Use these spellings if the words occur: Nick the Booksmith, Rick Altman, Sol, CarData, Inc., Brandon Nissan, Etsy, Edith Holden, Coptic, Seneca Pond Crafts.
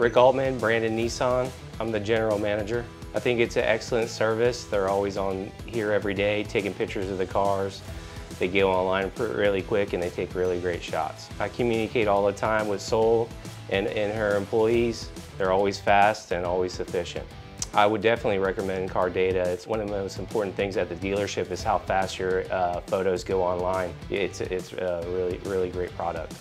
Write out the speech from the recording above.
Rick Altman, Brandon Nissan. I'm the general manager. I think it's an excellent service. They're always on here every day taking pictures of the cars. They get online really quick and they take really great shots. I communicate all the time with Sol and her employees. They're always fast and always efficient. I would definitely recommend car data. It's one of the most important things at the dealership is how fast your photos go online. It's a really great product.